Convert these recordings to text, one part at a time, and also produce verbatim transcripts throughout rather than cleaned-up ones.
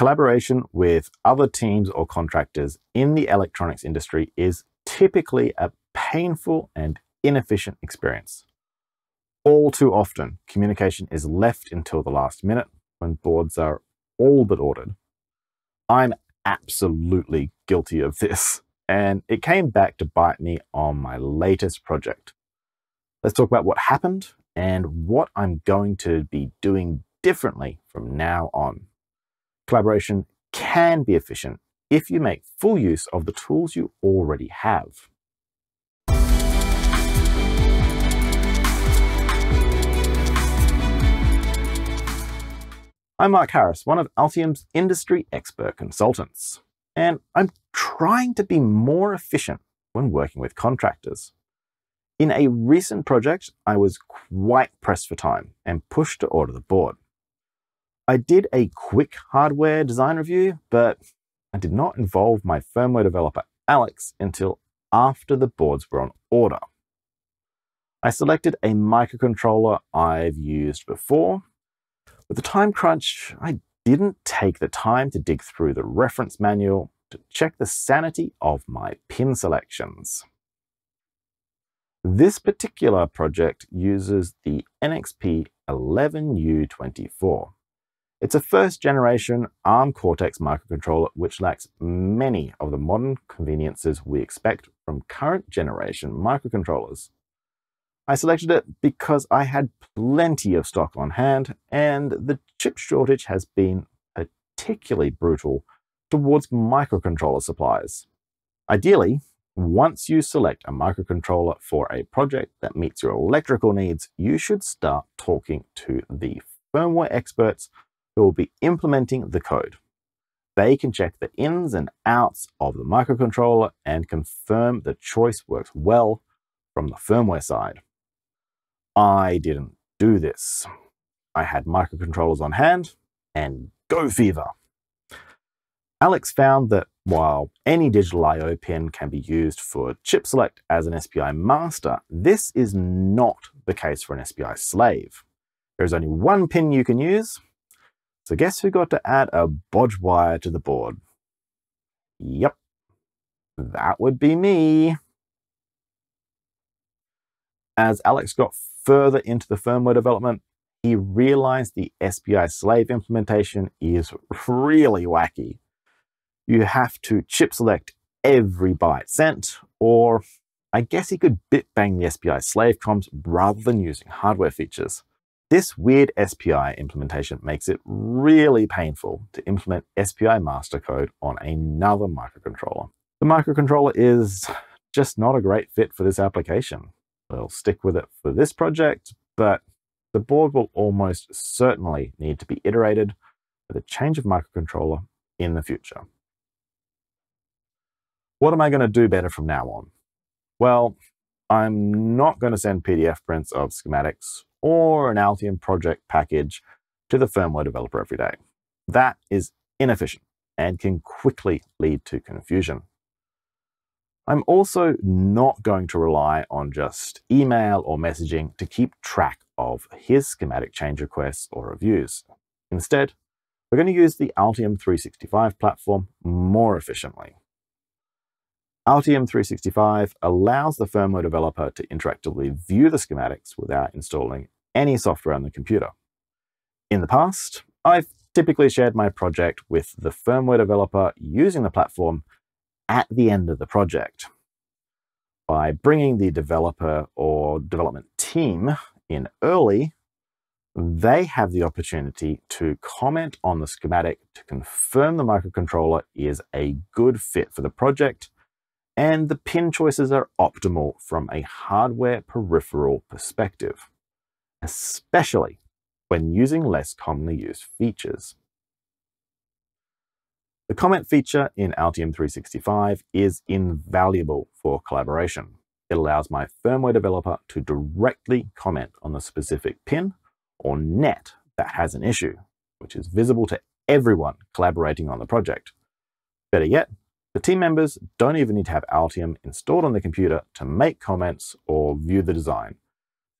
Collaboration with other teams or contractors in the electronics industry is typically a painful and inefficient experience. All too often, communication is left until the last minute when boards are all but ordered. I'm absolutely guilty of this, and it came back to bite me on my latest project. Let's talk about what happened and what I'm going to be doing differently from now on. Collaboration can be efficient if you make full use of the tools you already have. I'm Mark Harris, one of Altium's industry expert consultants, and I'm trying to be more efficient when working with contractors. In a recent project, I was quite pressed for time and pushed to order the board. I did a quick hardware design review, but I did not involve my firmware developer, Alex, until after the boards were on order. I selected a microcontroller I've used before. With the time crunch, I didn't take the time to dig through the reference manual to check the sanity of my pin selections. This particular project uses the N X P eleven U twenty-four. It's a first generation ARM Cortex microcontroller which lacks many of the modern conveniences we expect from current generation microcontrollers. I selected it because I had plenty of stock on hand, and the chip shortage has been particularly brutal towards microcontroller supplies. Ideally, once you select a microcontroller for a project that meets your electrical needs, you should start talking to the firmware experts who will be implementing the code. They can check the ins and outs of the microcontroller and confirm the choice works well from the firmware side. I didn't do this. I had microcontrollers on hand and go fever. Alex found that while any digital I O pin can be used for chip select as an S P I master, this is not the case for an S P I slave. There's only one pin you can use, so guess who got to add a bodge wire to the board? Yep, that would be me. As Alex got further into the firmware development, he realized the S P I slave implementation is really wacky. You have to chip select every byte sent, or I guess he could bit bang the S P I slave comms rather than using hardware features. This weird S P I implementation makes it really painful to implement S P I master code on another microcontroller. The microcontroller is just not a great fit for this application. We'll stick with it for this project, but the board will almost certainly need to be iterated with a change of microcontroller in the future. What am I going to do better from now on? Well, I'm not going to send P D F prints of schematics or an Altium project package to the firmware developer every day. That is inefficient and can quickly lead to confusion. I'm also not going to rely on just email or messaging to keep track of his schematic change requests or reviews. Instead, we're going to use the Altium three sixty-five platform more efficiently. Altium three sixty-five allows the firmware developer to interactively view the schematics without installing any software on the computer. In the past, I've typically shared my project with the firmware developer using the platform at the end of the project. By bringing the developer or development team in early, they have the opportunity to comment on the schematic to confirm the microcontroller is a good fit for the project and the pin choices are optimal from a hardware peripheral perspective, especially when using less commonly used features. The comment feature in Altium three sixty-five is invaluable for collaboration. It allows my firmware developer to directly comment on the specific pin or net that has an issue, which is visible to everyone collaborating on the project. Better yet, the team members don't even need to have Altium installed on the computer to make comments or view the design,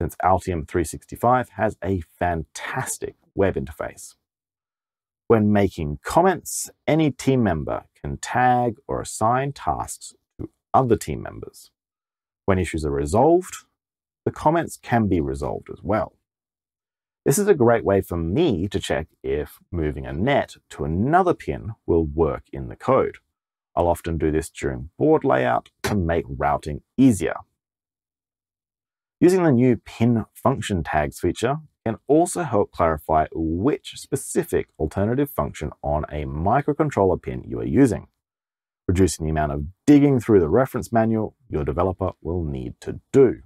since Altium three sixty-five has a fantastic web interface. When making comments, any team member can tag or assign tasks to other team members. When issues are resolved, the comments can be resolved as well. This is a great way for me to check if moving a net to another pin will work in the code. I'll often do this during board layout to make routing easier. Using the new Pin Function Tags feature can also help clarify which specific alternative function on a microcontroller pin you are using, reducing the amount of digging through the reference manual your developer will need to do.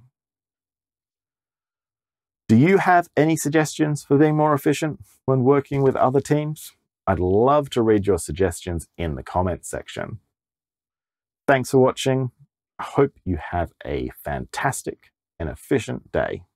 Do you have any suggestions for being more efficient when working with other teams? I'd love to read your suggestions in the comments section. Thanks for watching. I hope you have a fantastic and efficient day.